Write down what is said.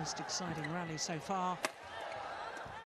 most exciting rally so far.